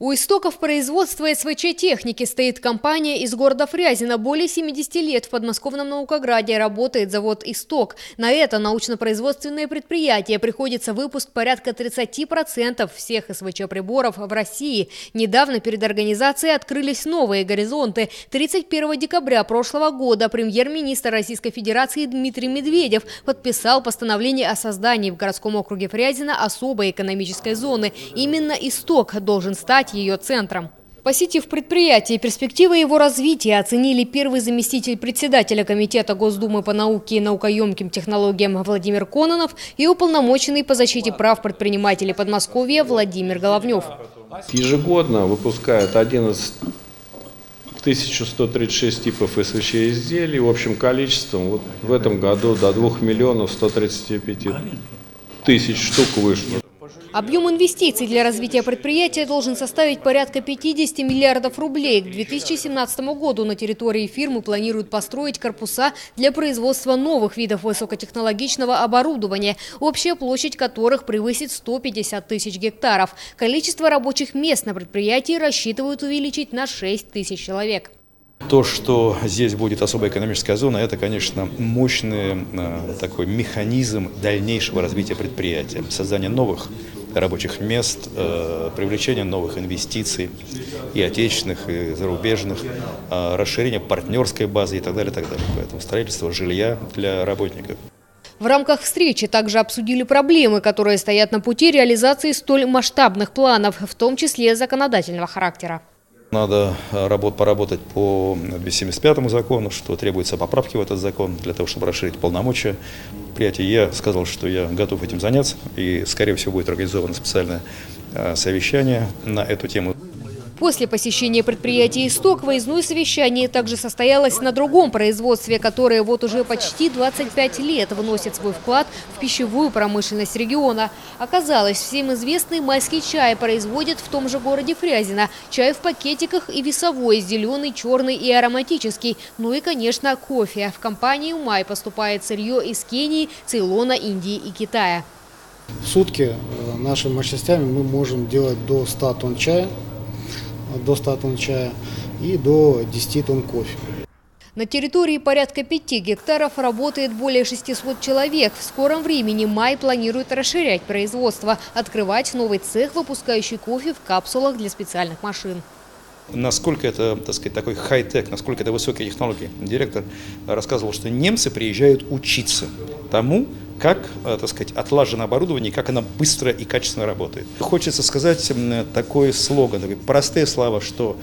У истоков производства СВЧ-техники стоит компания из города Фрязино. Более 70 лет в подмосковном Наукограде работает завод «Исток». На это научно-производственное предприятие приходится выпуск порядка 30% всех СВЧ-приборов в России. Недавно перед организацией открылись новые горизонты. 31 декабря прошлого года премьер-министр Российской Федерации Дмитрий Медведев подписал постановление о создании в городском округе Фрязино особой экономической зоны. Именно «Исток» должен стать ее центром. Посетив предприятие и перспективы его развития, оценили первый заместитель председателя Комитета Госдумы по науке и наукоемким технологиям Владимир Кононов и уполномоченный по защите прав предпринимателей Подмосковья Владимир Головнев. Ежегодно выпускают 11 136 типов СВЧ-изделий общим количеством. Вот в этом году до 2 135 000 штук вышло. Объем инвестиций для развития предприятия должен составить порядка 50 миллиардов рублей. К 2017 году на территории фирмы планируют построить корпуса для производства новых видов высокотехнологичного оборудования, общая площадь которых превысит 150 тысяч гектаров. Количество рабочих мест на предприятии рассчитывают увеличить на 6 тысяч человек. То, что здесь будет особая экономическая зона, это, конечно, мощный такой механизм дальнейшего развития предприятия, создания новых рабочих мест, привлечение новых инвестиций и отечественных, и зарубежных, расширение партнерской базы и так далее, Поэтому строительство жилья для работников. В рамках встречи также обсудили проблемы, которые стоят на пути реализации столь масштабных планов, в том числе законодательного характера. Надо поработать по 275 закону, что требуется поправки в этот закон для того, чтобы расширить полномочия предприятия. Я сказал, что я готов этим заняться, и, скорее всего, будет организовано специальное совещание на эту тему. После посещения предприятия «Исток» выездное совещание также состоялось на другом производстве, которое вот уже почти 25 лет вносит свой вклад в пищевую промышленность региона. Оказалось, всем известный майский чай производят в том же городе Фрязино. Чай в пакетиках и весовой, зеленый, черный и ароматический. Ну и, конечно, кофе. В компанию «Май» поступает сырье из Кении, Цейлона, Индии и Китая. В сутки нашими мощностями мы можем делать до 100 тонн чая. До 100 тонн чая и до 10 тонн кофе. На территории порядка 5 гектаров работает более 600 человек. В скором времени «Май» планирует расширять производство, открывать новый цех, выпускающий кофе в капсулах для специальных машин. Насколько это, так сказать, такой хай-тек, насколько это высокие технологии. Директор рассказывал, что немцы приезжают учиться тому, как, так сказать, отлажено оборудование, как оно быстро и качественно работает. Хочется сказать такой слоган, простые слова, что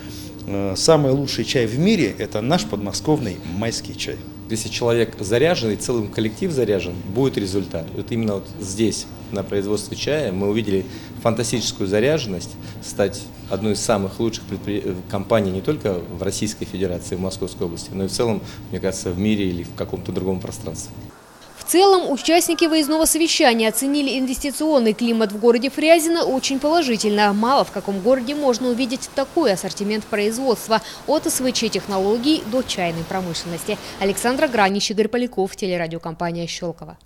самый лучший чай в мире – это наш подмосковный майский чай. Если человек заряжен и целый коллектив заряжен, будет результат. Вот именно вот здесь, на производстве чая, мы увидели фантастическую заряженность стать одной из самых лучших компаний не только в Российской Федерации, в Московской области, но и в целом, мне кажется, в мире или в каком-то другом пространстве. В целом, участники выездного совещания оценили инвестиционный климат в городе Фрязино очень положительно. Мало в каком городе можно увидеть такой ассортимент производства от СВЧ-технологий до чайной промышленности. Александра Гранич, Горьполяков, телерадиокомпания «Щёлково».